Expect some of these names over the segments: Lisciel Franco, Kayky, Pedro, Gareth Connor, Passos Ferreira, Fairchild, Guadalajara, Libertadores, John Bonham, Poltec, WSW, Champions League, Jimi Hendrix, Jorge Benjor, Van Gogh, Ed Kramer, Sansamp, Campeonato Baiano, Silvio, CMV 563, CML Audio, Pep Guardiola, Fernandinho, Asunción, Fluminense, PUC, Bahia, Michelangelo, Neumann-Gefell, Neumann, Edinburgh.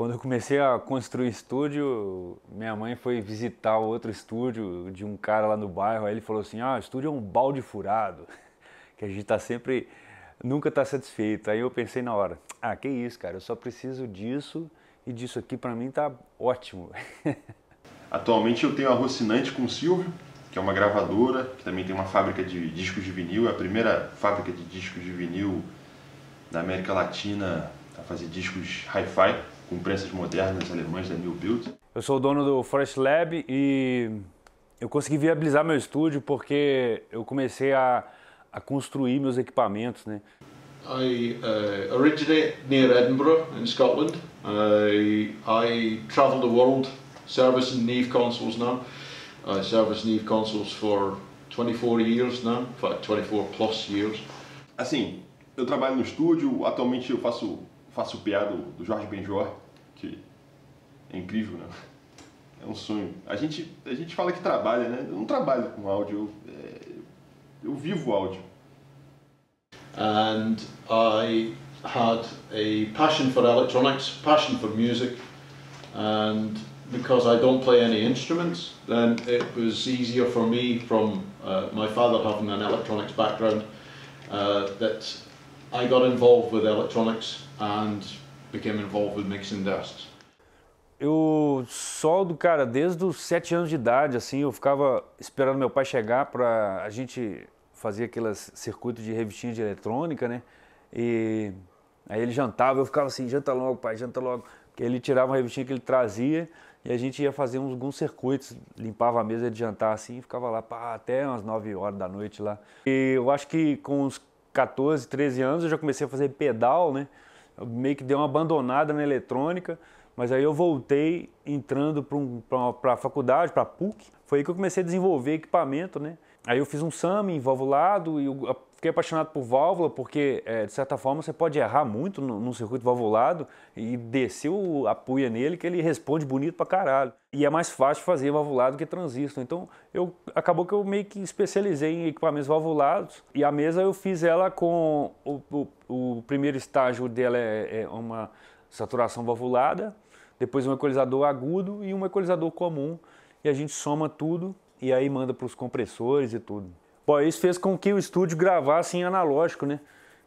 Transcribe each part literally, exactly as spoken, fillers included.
Quando eu comecei a construir estúdio, minha mãe foi visitar outro estúdio de um cara lá no bairro, aí ele falou assim, ah, estúdio é um balde furado, que a gente tá sempre, nunca tá satisfeito. Aí eu pensei na hora, ah, que isso, cara, eu só preciso disso e disso aqui pra mim tá ótimo. Atualmente eu tenho a Rocinante com o Silvio, que é uma gravadora, que também tem uma fábrica de discos de vinil, é a primeira fábrica de discos de vinil da América Latina a fazer discos hi-fi, com prensas modernas alemãs da New Build. Eu sou o dono do Forest Lab e eu consegui viabilizar meu estúdio porque eu comecei a, a construir meus equipamentos, né? I uh, originated near Edinburgh, in Scotland. I, I traveled the world servicing Neve consoles now. I service Neve consoles for twenty-four years now, for twenty-four plus years. Assim, eu trabalho no estúdio, atualmente eu faço faço o P A do, do Jorge Benjor, que é incrível, né? É um sonho. A gente, a gente fala que trabalha, né? Eu não trabalho com áudio, eu, é, eu vivo áudio. And I had a passion for electronics, passion for music, and because I don't play any instruments, then it was easier for me from uh, my father having an electronics background uh, that I got involved with electronics and became involved with mixing discs. Eu soldo, cara, desde os sete anos de idade, assim, eu ficava esperando meu pai chegar para a gente fazer aqueles circuitos de revistinha de eletrônica, né? E aí ele jantava, eu ficava assim, janta logo, pai, janta logo. Porque ele tirava uma revistinha que ele trazia e a gente ia fazer uns, alguns circuitos, limpava a mesa de jantar assim e ficava lá pá, até umas nove horas da noite lá. E eu acho que com uns quatorze, treze anos eu já comecei a fazer pedal, né? Eu meio que dei uma abandonada na eletrônica, mas aí eu voltei entrando para um, a faculdade, para a P U C. Foi aí que eu comecei a desenvolver equipamento, né? Aí eu fiz um SAM em valvulado e eu fiquei apaixonado por válvula, porque é, de certa forma você pode errar muito num circuito valvulado e descer a puia nele que ele responde bonito pra caralho. E é mais fácil fazer valvulado que transistor. Então eu, acabou que eu meio que especializei em equipamentos valvulados e a mesa eu fiz ela com o, o, o primeiro estágio dela é, é uma saturação valvulada, depois um equalizador agudo e um equalizador comum e a gente soma tudo. E aí manda para os compressores e tudo. Bom, isso fez com que o estúdio gravasse em analógico, né?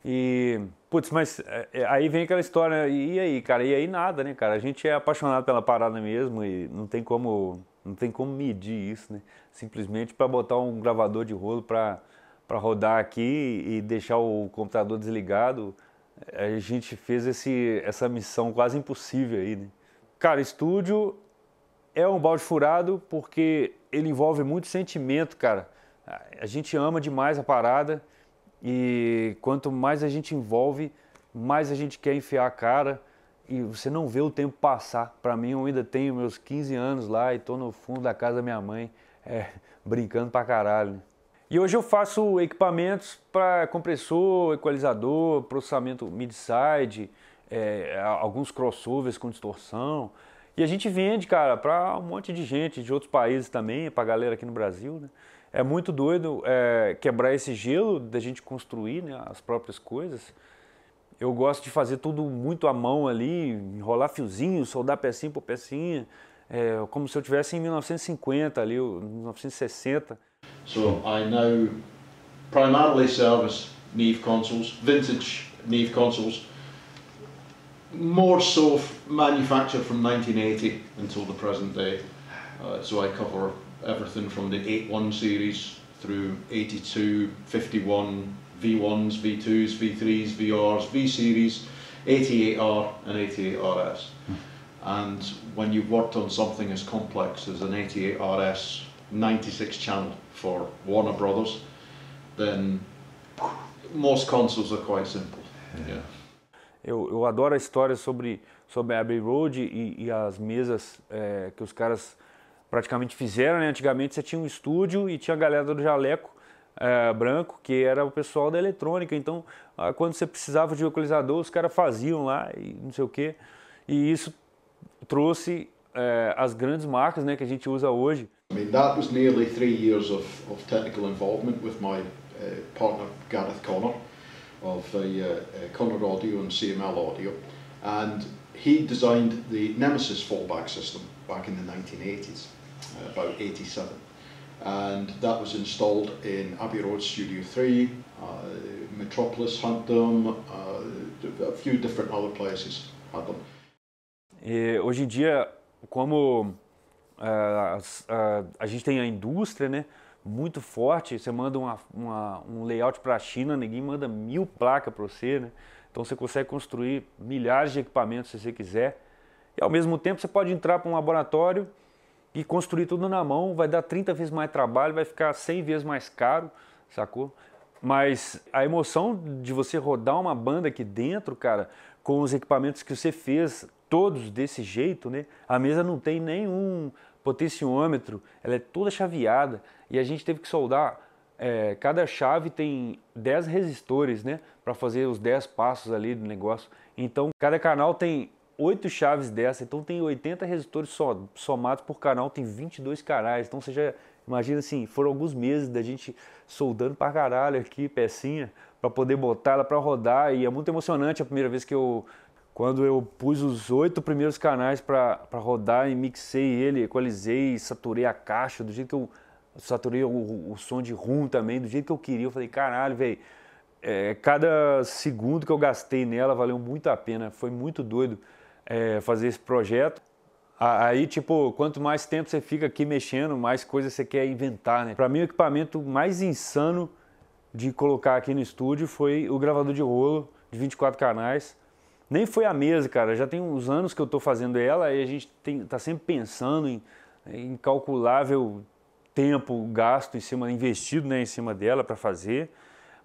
E, putz, mas aí vem aquela história, e aí, cara? E aí nada, né, cara? A gente é apaixonado pela parada mesmo e não tem como, não tem como medir isso, né? Simplesmente para botar um gravador de rolo para para rodar aqui e deixar o computador desligado, a gente fez esse, essa missão quase impossível aí, né? Cara, estúdio é um balde furado porque ele envolve muito sentimento, cara. A gente ama demais a parada e quanto mais a gente envolve, mais a gente quer enfiar a cara e você não vê o tempo passar. Pra mim, eu ainda tenho meus quinze anos lá e tô no fundo da casa da minha mãe, é, brincando pra caralho. E hoje eu faço equipamentos para compressor, equalizador, processamento mid-side, é, alguns crossovers com distorção. E a gente vende, cara, para um monte de gente, de outros países também, para a galera aqui no Brasil, né? É muito doido é, quebrar esse gelo da gente construir, né, as próprias coisas. Eu gosto de fazer tudo muito à mão ali, enrolar fiozinho, soldar pecinha por pecinha, é, como se eu estivesse em mil novecentos e cinquenta ali, mil novecentos e sessenta. So I now primarily service Neve consoles, vintage Neve consoles. More so manufactured from nineteen eighty until the present day. Uh, so I cover everything from the eighty-one series through eighty-two, fifty-one, V ones, V twos, V threes, V Rs, V series, eighty-eight R and eighty-eight R S. And when you've worked on something as complex as an eighty-eight R S ninety-six channel for Warner Brothers, then most consoles are quite simple. Yeah. Eu, eu adoro a história sobre, sobre a Abbey Road e, e as mesas é, que os caras praticamente fizeram, né? Antigamente você tinha um estúdio e tinha a galera do jaleco é, branco, que era o pessoal da eletrônica. Então, quando você precisava de um equalizador, os caras faziam lá e não sei o quê. E isso trouxe é, as grandes marcas, né, que a gente usa hoje. I mean, that was nearly three years of, of technical involvement with my uh, partner, Gareth Connor, of the uh, uh, Connor Audio and C M L Audio, and he designed the Nemesis Fallback system back in the nineteen eighties, uh, about eighty-seven, and that was installed in Abbey Road Studio three, uh, Metropolis had them, uh, a few different other places had them. E hoje em dia, como uh, uh, a gente tem a indústria, né, muito forte, você manda uma, uma, um layout para a China, ninguém manda mil placas para você, né? Então você consegue construir milhares de equipamentos se você quiser. E ao mesmo tempo você pode entrar para um laboratório e construir tudo na mão, vai dar trinta vezes mais trabalho, vai ficar cem vezes mais caro, sacou? Mas a emoção de você rodar uma banda aqui dentro, cara, com os equipamentos que você fez, todos desse jeito, né? A mesa não tem nenhum potenciômetro, ela é toda chaveada e a gente teve que soldar. É, cada chave tem dez resistores, né, para fazer os dez passos ali do negócio. Então cada canal tem oito chaves dessa, então tem oitenta resistores só, somados por canal, tem vinte e dois canais. Então você já imagina assim, foram alguns meses da gente soldando pra caralho aqui, pecinha, para poder botar ela para rodar. E é muito emocionante a primeira vez que eu, quando eu pus os oito primeiros canais para rodar e mixei ele, equalizei, saturei a caixa do jeito que eu... Saturei o, o som de rum também, do jeito que eu queria. Eu falei, caralho, velho, é, cada segundo que eu gastei nela valeu muito a pena. Foi muito doido é, fazer esse projeto. Aí, tipo, quanto mais tempo você fica aqui mexendo, mais coisa você quer inventar, né? Pra mim, o equipamento mais insano de colocar aqui no estúdio foi o gravador de rolo de vinte e quatro canais. Nem foi a mesa, cara. Já tem uns anos que eu tô fazendo ela e a gente tem, tá sempre pensando em, em calculável... tempo gasto em cima, investido, né, em cima dela para fazer,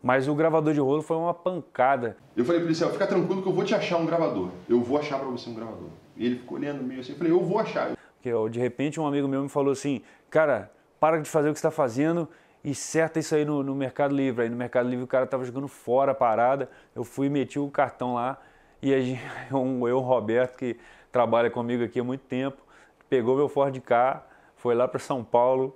mas o gravador de rolo foi uma pancada. Eu falei para ele assim, fica tranquilo que eu vou te achar um gravador, eu vou achar para você um gravador. E ele ficou olhando meio assim, eu falei, eu vou achar. Porque, ó, de repente um amigo meu me falou assim, cara, para de fazer o que você está fazendo e certa isso aí no, no Mercado Livre. Aí no Mercado Livre o cara tava jogando fora a parada, eu fui e meti o cartão lá, e aí, eu, o Roberto, que trabalha comigo aqui há muito tempo, pegou meu Ford Ka, foi lá para São Paulo,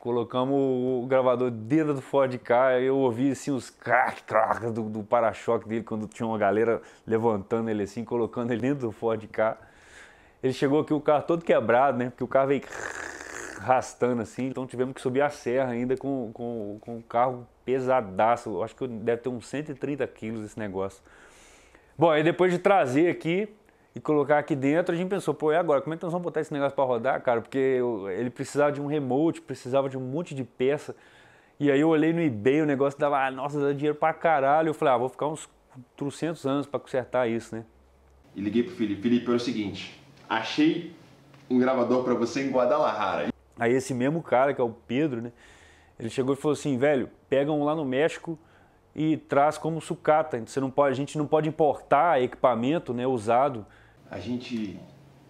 colocamos o gravador dentro do Ford Ka, eu ouvi assim os crack, crack do, do para-choque dele quando tinha uma galera levantando ele assim, colocando ele dentro do Ford Ka. Ele chegou aqui, o carro todo quebrado, né? Porque o carro veio arrastando assim, então tivemos que subir a serra ainda com, com, com o carro pesadaço. Acho que deve ter uns cento e trinta quilos esse negócio. Bom, aí depois de trazer aqui e colocar aqui dentro, a gente pensou, pô, e agora? Como é que nós vamos botar esse negócio para rodar, cara? Porque eu, ele precisava de um remote, precisava de um monte de peça. E aí eu olhei no eBay, o negócio dava, ah, nossa, dá dinheiro pra caralho. Eu falei, ah, vou ficar uns trezentos anos para consertar isso, né? E liguei pro Felipe. Felipe, é o seguinte, achei um gravador para você em Guadalajara. Aí esse mesmo cara, que é o Pedro, né? Ele chegou e falou assim, velho, pega um lá no México e traz como sucata. Você não pode, a gente não pode importar equipamento, né, usado. A gente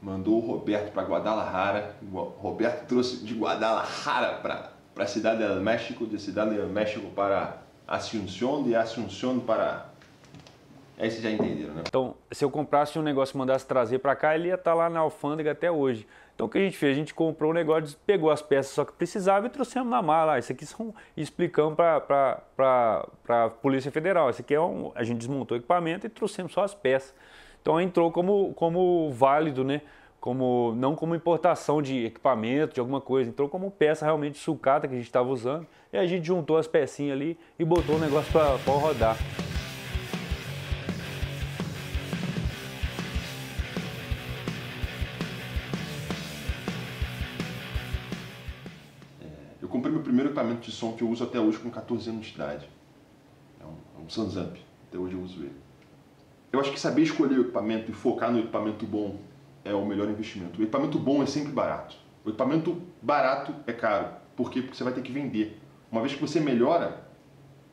mandou o Roberto para Guadalajara, o Roberto trouxe de Guadalajara para a Cidade do México, de Cidade do México para Asunción, de Asunción para... Aí vocês já entenderam, né? Então, se eu comprasse um negócio e mandasse trazer para cá, ele ia estar lá na alfândega até hoje. Então, o que a gente fez? A gente comprou o negócio, pegou as peças só que precisava e trouxemos na mala. Isso aqui são... explicamos para a Polícia Federal. Isso aqui é um... A gente desmontou o equipamento e trouxemos só as peças. Então entrou como, como válido, né? Como, não como importação de equipamento, de alguma coisa. Entrou como peça realmente sucata que a gente estava usando. E a gente juntou as pecinhas ali e botou o negócio para rodar. É, eu comprei meu primeiro equipamento de som que eu uso até hoje com quatorze anos de idade. É um, é um Sansamp, até hoje eu uso ele. Eu acho que saber escolher o equipamento e focar no equipamento bom é o melhor investimento. O equipamento bom é sempre barato. O equipamento barato é caro. Por quê? Porque você vai ter que vender. Uma vez que você melhora,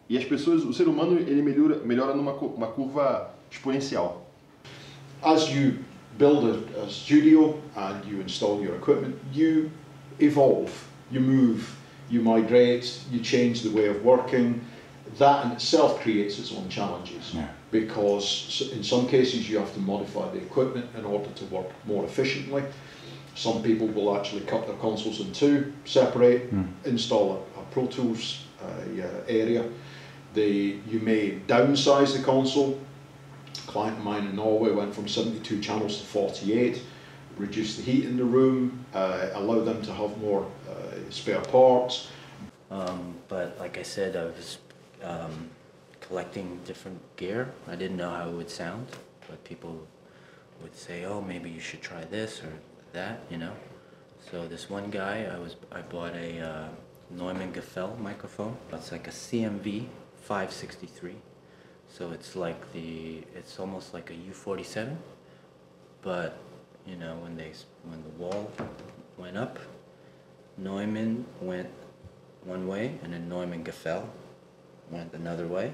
e as pessoas, o ser humano, ele melhora, melhora numa uma curva exponencial. As you build a studio and you install your equipment, you evolve, you move, you migrate, you change the way of working. That in itself creates its own challenges. Yeah. Because in some cases you have to modify the equipment in order to work more efficiently. Some people will actually cut their consoles in two, separate, mm. install a, a Pro Tools uh, area. They, you may downsize the console client of mine in Norway went from seventy-two channels to forty-eight, reduced the heat in the room, uh, allowed them to have more uh, spare parts. Um, but like I said, I was um, collecting different gear. I didn't know how it would sound, but people would say, oh, maybe you should try this or that, you know. So this one guy, I was I bought a uh, Neumann-Gefell microphone. It's like a C M V five sixty-three. So it's like the, it's almost like a U forty-seven, but you know, when they when the wall went up, Neumann went one way, and then Neumann-Gefell went another way.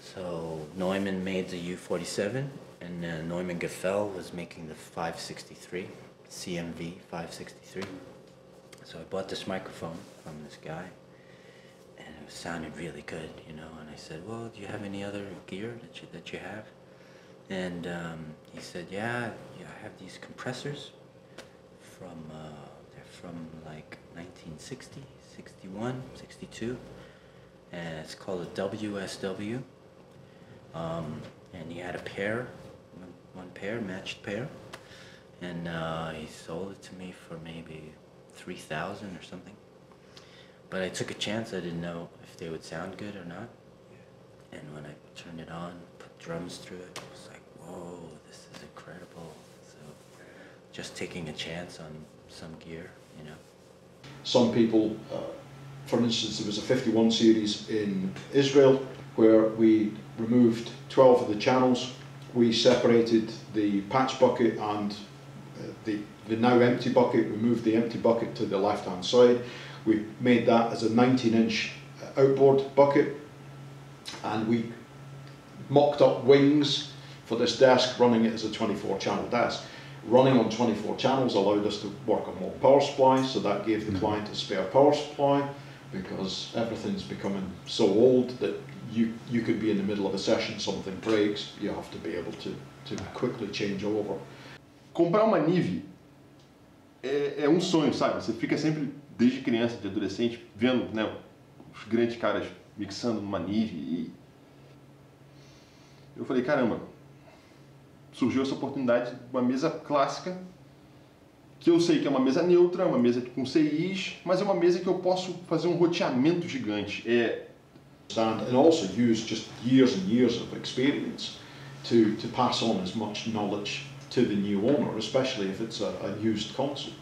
So Neumann made the U forty-seven, and then Neumann-Gefell was making the five sixty-three. C M V five sixty-three. So I bought this microphone from this guy, and it sounded really good, you know. And I said, well, do you have any other gear that you, that you have? And um, he said, yeah, yeah, I have these compressors from, uh, they're from like nineteen sixty, sixty-one, sixty-two, and it's called a W S W. Um, and he had a pair, one, one pair, matched pair. And uh, he sold it to me for maybe three thousand or something. But I took a chance. I didn't know if they would sound good or not. Yeah. And when I turned it on, put drums through it, I was like, whoa, this is incredible. So just taking a chance on some gear, you know. Some people, uh, for instance, there was a fifty-one series in Israel where we removed twelve of the channels. We separated the patch bucket and The, the now empty bucket. We moved the empty bucket to the left hand side. We made that as a nineteen inch outboard bucket, and we mocked up wings for this desk, running it as a twenty-four channel desk. Running on twenty-four channels allowed us to work on more power supply, so that gave the client a spare power supply, because everything's becoming so old that you, you could be in the middle of a session, something breaks, you have to be able to, to quickly change over. Comprar uma Neve é, é um sonho, sabe? Você fica sempre, desde criança, de adolescente, vendo, né, os grandes caras mixando numa Neve. E eu falei, caramba, surgiu essa oportunidade de uma mesa clássica, que eu sei que é uma mesa neutra, uma mesa com C Is, mas é uma mesa que eu posso fazer um roteamento gigante. É... And also use just years and years of experience to, to pass on as much knowledge to the new owner, especially if it's a, a used console.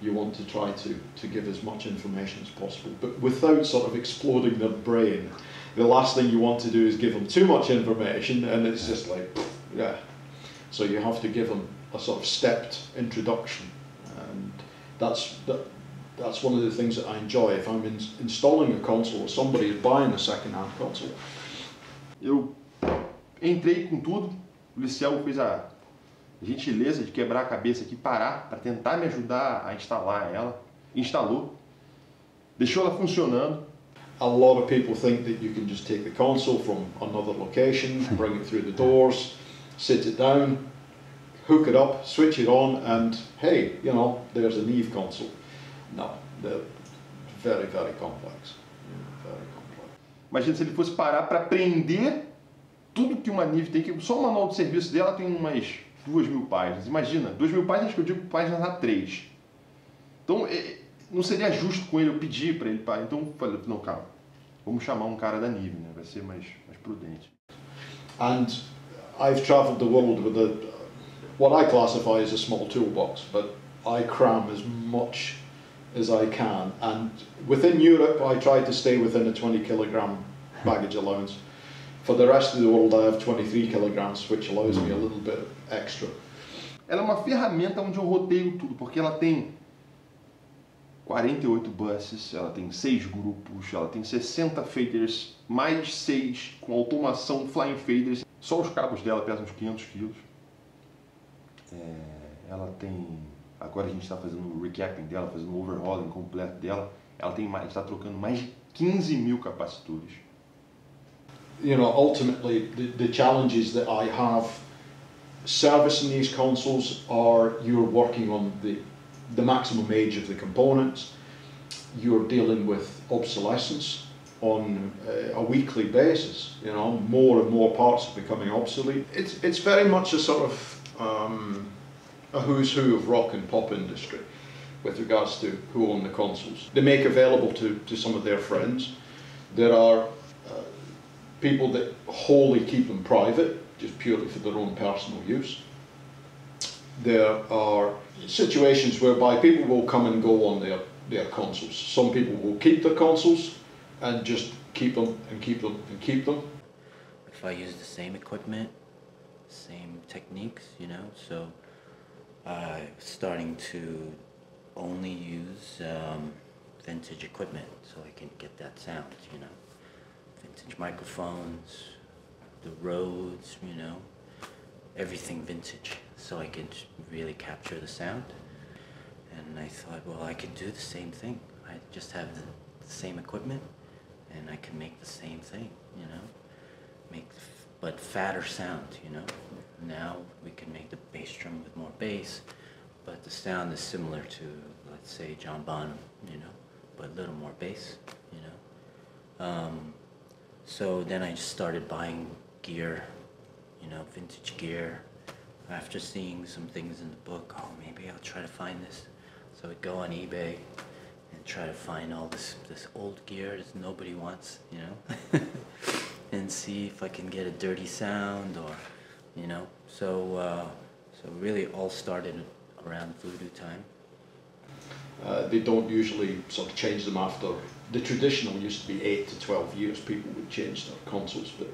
You want to try to, to give as much information as possible, but without sort of exploding their brain. The last thing you want to do is give them too much information, and it's just like, yeah. So you have to give them a sort of stepped introduction, and that's, that, that's one of the things that I enjoy. If I'm in, installing a console, or somebody is buying a second-hand console. Eu entrei com tudo, o Liciel fez a gentileza de quebrar a cabeça aqui, parar para tentar me ajudar a instalar ela. Instalou, deixou ela funcionando. A lot of people think that you can just take the console from another location, bring it through the doors, sit it down, hook it up, switch it on, and hey, you know, there's a Neve console. No, they're very, very complex. Very complex. Imagina se ele fosse parar para aprender tudo que uma Neve tem, que só o manual de serviço dela tem umas duas mil páginas. Imagina, duas mil páginas, que eu digo páginas A três. Então, não seria justo com ele eu pedir para ele parar. Então, eu falei, não, calma, vamos chamar um cara da Neve, né? Vai ser mais, mais prudente. And I've traveled the world with a, what I classify as a small toolbox, but I cram as much as I can. And within Europe, I try to stay within a twenty kilogram baggage allowance. For the rest of the world, I have twenty-three kilograms, which allows me a little bit extra. Ela é uma ferramenta onde eu roteio tudo, porque ela tem quarenta e oito buses, ela tem seis grupos, ela tem sessenta faders, mais seis com automação flying faders. Só os cabos dela pesam uns quinhentos quilos. É, ela tem... Agora a gente está fazendo o recapping dela, fazendo o overhauling completo dela. Ela tem mais, está trocando mais de quinze mil capacitores. You know, ultimately, the, the challenges that I have servicing these consoles are you're working on the, the maximum age of the components, you're dealing with obsolescence, on uh, a weekly basis. You know, more and more parts are becoming obsolete. It's, it's very much a sort of um, a who's who of rock and pop industry with regards to who own the consoles. They make available to, to some of their friends. There are uh, people that wholly keep them private, just purely for their own personal use. There are situations whereby people will come and go on their, their consoles. Some people will keep their consoles and just keep them and keep them and keep them. If I use the same equipment, same techniques, you know, so uh, starting to only use um, vintage equipment so I can get that sound, you know, vintage microphones, the Rhodes, you know, everything vintage, so I can really capture the sound. And I thought, well, I can do the same thing. I just have the, the same equipment and I can make the same thing, you know, make f but fatter sound, you know. Now we can make the bass drum with more bass, but the sound is similar to, let's say, John Bonham, you know, but a little more bass, you know. Um, so then I just started buying gear, you know, vintage gear. After seeing some things in the book, oh, maybe I'll try to find this. So I'd go on eBay and try to find all this, this old gear that nobody wants, you know, and see if I can get a dirty sound or, you know. So, uh, so really all started around voodoo time. Uh, they don't usually sort of change them after. The traditional used to be eight to twelve years people would change their consoles, but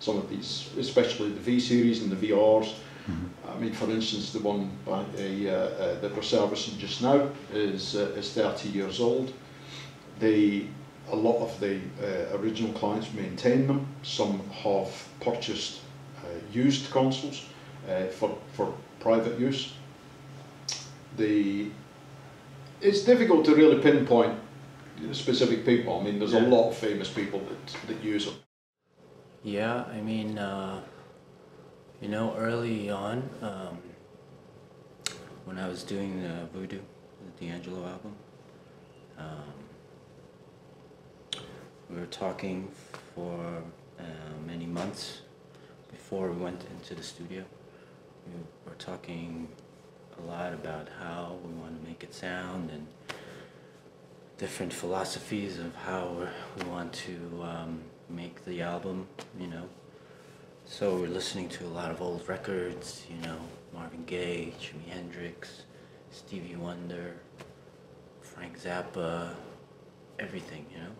some of these, especially the V series and the V Rs, mm-hmm. I mean, for instance, the one by a, uh, uh, that we're servicing just now is, uh, is thirty years old. They, a lot of the uh, original clients maintain them. Some have purchased uh, used consoles uh, for, for private use. The, it's difficult to really pinpoint specific people. I mean, there's yeah. a lot of famous people that, that use them. Yeah, I mean, uh, you know, early on, um, when I was doing the Voodoo, the D'Angelo album, um, we were talking for uh, many months before we went into the studio. We were talking a lot about how we want to make it sound and different philosophies of how we want to um, make the album, you know. So we're listening to a lot of old records, you know, Marvin Gaye, Jimi Hendrix, Stevie Wonder, Frank Zappa, everything, you know.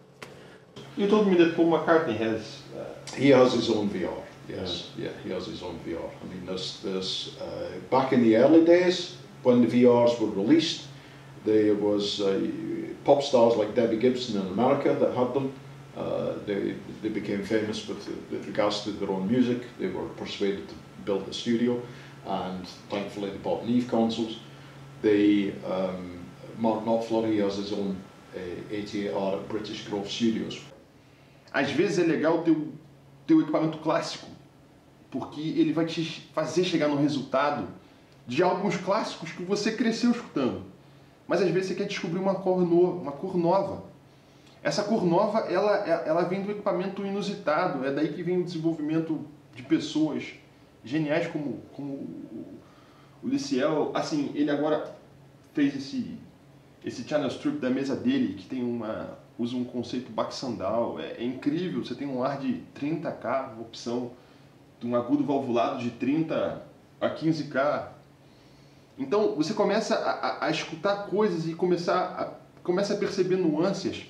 You told me that Paul McCartney has... Uh, he has his own V R, yes. Yeah. yeah, he has his own V R. I mean, there's, there's uh, back in the early days, when the V Rs were released, there was uh, pop stars like Debbie Gibson in America that had them. Uh, they, they became famous with, with regards to their own music. They were persuaded to build a studio, and thankfully they bought Neve consoles. They, um, Mark Knopfler has his own uh, A T A R at British Grove Studios. Às vezes é legal ter o teu equipamento clássico, porque ele vai te fazer chegar no resultado de alguns clássicos que você cresceu escutando. Mas às vezes você quer descobrir uma cor, no, uma cor nova. Essa cor nova, ela, ela vem do equipamento inusitado, é daí que vem o desenvolvimento de pessoas geniais como, como o Liciel. Assim, ele agora fez esse, esse channel strip da mesa dele, que tem uma, usa um conceito backsandal, é, é incrível, você tem um ar de trinta K, uma opção de um agudo valvulado de trinta a quinze K. Então, você começa a, a, a escutar coisas e começar a, começa a perceber nuances.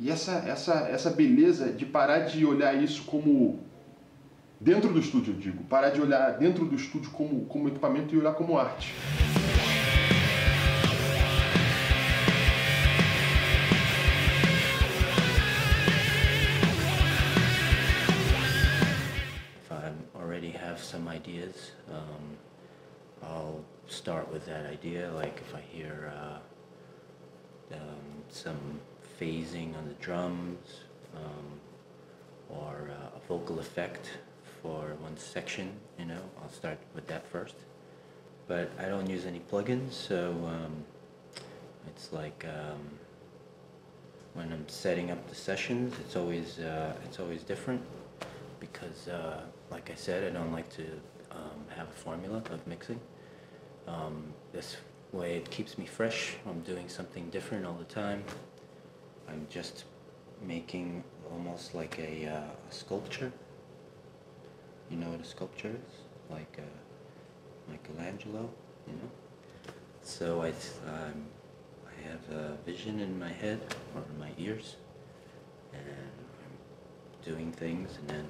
E essa, essa, essa beleza de parar de olhar isso como... Dentro do estúdio, eu digo. Parar de olhar dentro do estúdio como, como equipamento e olhar como arte. If I already have some ideas, um, I'll start with that idea. Like if I hear uh, um, some... phasing on the drums, um, or uh, a vocal effect for one section, you know, I'll start with that first. But I don't use any plugins, so um, it's like um, when I'm setting up the sessions, it's always uh, it's always different because, uh, like I said, I don't like to um, have a formula of mixing. Um, this way it keeps me fresh. I'm doing something different all the time. I'm just making almost like a, uh, a sculpture. You know what a sculpture is? Like a, Michelangelo, you know? So I, um, I have a vision in my head, or in my ears, and I'm doing things, and then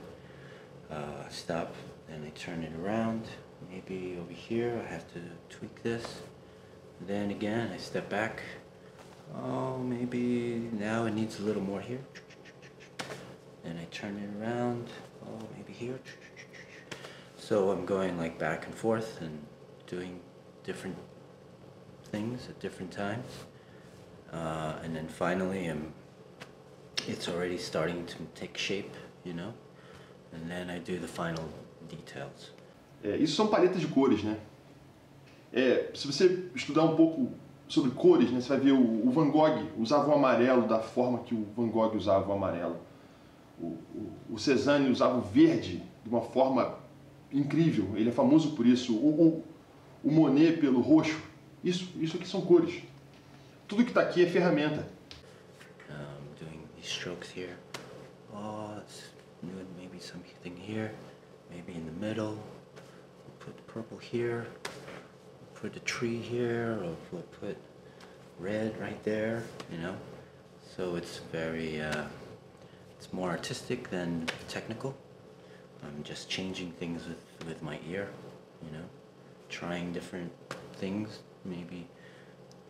uh, stop, then I turn it around. Maybe over here I have to tweak this. Then again, I step back. Oh, maybe now it needs a little more here. Then I turn it around. Oh, maybe here. So I'm going like back and forth and doing different things at different times, uh, and then finally I'm, it's already starting to take shape, you know, and then I do the final details. É, isso são paletas de cores, né? É, se você estudar um pouco sobre cores, né, você vai ver o, o Van Gogh usava o amarelo da forma que o Van Gogh usava o amarelo. O, o, o Cézanne usava o verde de uma forma incrível, ele é famoso por isso. O, o, o Monet pelo roxo. Isso, isso aqui são cores. Tudo que está aqui é ferramenta. Um, doing these strokes here. Oh, let's do maybe something here, maybe in the middle. We'll put purple here. We'll put a tree here, or we'll put red right there. You know, so it's very, uh, it's more artistic than technical. I'm just changing things with with my ear. You know, trying different things. Maybe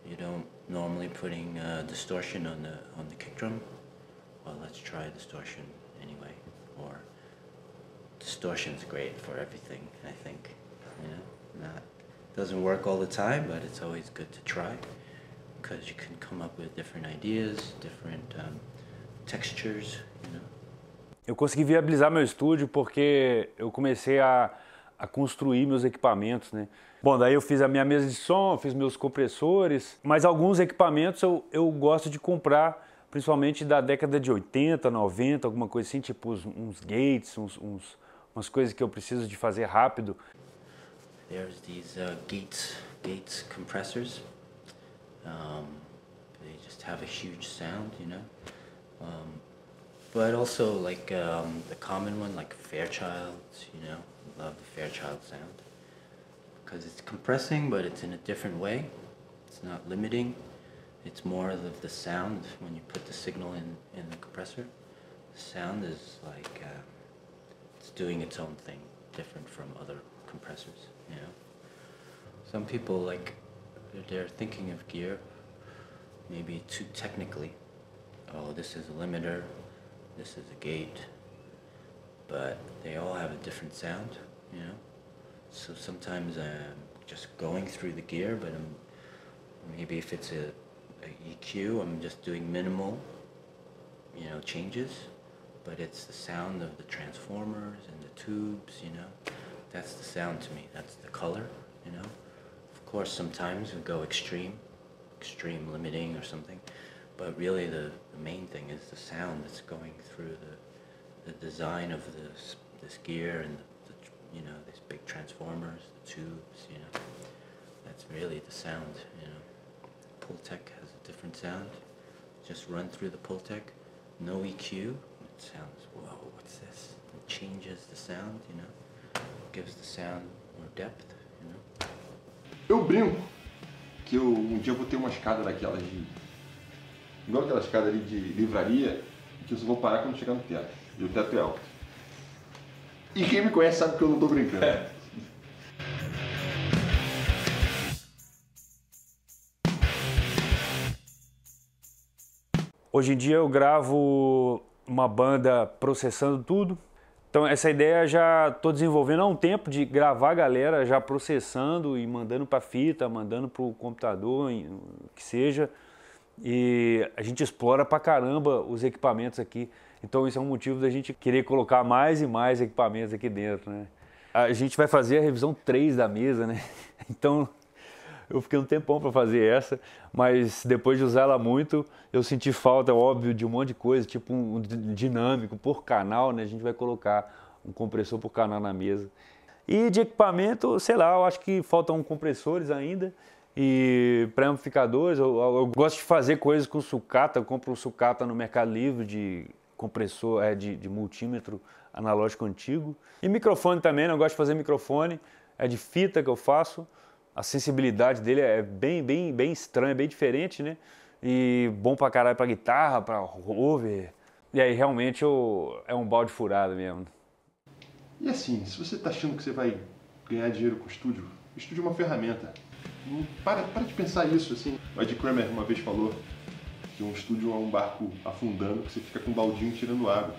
you don't normally putting uh, distortion on the on the kick drum. Well, let's try distortion anyway. Or distortion's great for everything, I think. You know, not doesn't work all the time, but it's always good to try because you can come up with different ideas, different um, textures. You know. Eu consegui viabilizar meu estúdio porque eu comecei a a construir meus equipamentos, né? Bom, daí eu fiz a minha mesa de som, fiz meus compressores, mas alguns equipamentos eu, eu gosto de comprar, principalmente da década de oitenta, noventa, alguma coisa assim, tipo uns, uns gates, uns, uns, umas coisas que eu preciso de fazer rápido. There's these uh, gates, gates compressors. Um, they just have a huge sound, you know. Um, but also like um, the common one, like Fairchild, you know. Love the Fairchild sound because it's compressing, but it's in a different way. It's not limiting. It's more of the sound when you put the signal in in the compressor. The sound is like uh, it's doing its own thing, different from other compressors. You know, some people like they're thinking of gear maybe too technically. Oh, this is a limiter. This is a gate. But they all have a different sound, you know? So sometimes I'm just going through the gear, but I'm, maybe if it's a, a E Q, I'm just doing minimal, you know, changes, but it's the sound of the transformers and the tubes, you know? That's the sound to me, that's the color, you know? Of course, sometimes we go extreme, extreme limiting or something, but really the, the main thing is the sound that's going through the the design of this this gear and the, the, you know, these big transformers, the tubes, you know, that's really the sound, you know. Poltec has a different sound. Just run through the Poltec, no E Q. It sounds, whoa, what's this? It changes the sound, you know. It gives the sound more depth, you know. Eu brinco que eu um dia eu vou ter uma escada daquelas de igual aquela escada ali de livraria que eu só vou parar quando chegar no teto. E o teto é alto. E quem me conhece sabe que eu não tô brincando. É. Hoje em dia eu gravo uma banda processando tudo. Então essa ideia já tô desenvolvendo há um tempo de gravar a galera já processando e mandando pra fita, mandando pro computador, o que seja. E a gente explora pra caramba os equipamentos aqui. Então isso é um motivo da gente querer colocar mais e mais equipamentos aqui dentro, né? A gente vai fazer a revisão três da mesa, né? Então eu fiquei um tempão para fazer essa, mas depois de usar ela muito, eu senti falta, óbvio, de um monte de coisa, tipo um dinâmico por canal, né? A gente vai colocar um compressor por canal na mesa. E de equipamento, sei lá, eu acho que faltam compressores ainda e pré-amplificadores. Eu, eu, eu gosto de fazer coisas com sucata, eu compro sucata no Mercado Livre de compressor, é, de, de multímetro analógico antigo. E microfone também, né? Eu gosto de fazer microfone, é de fita que eu faço. A sensibilidade dele é bem, bem, bem estranha, bem diferente, né? E bom pra caralho pra guitarra, pra over. E aí realmente eu, é um balde furado mesmo. E assim, se você está achando que você vai ganhar dinheiro com o estúdio, o estúdio é uma ferramenta. Não, para, para de pensar isso, assim. O Ed Kramer uma vez falou que um estúdio é um barco afundando, que você fica com um baldinho tirando água.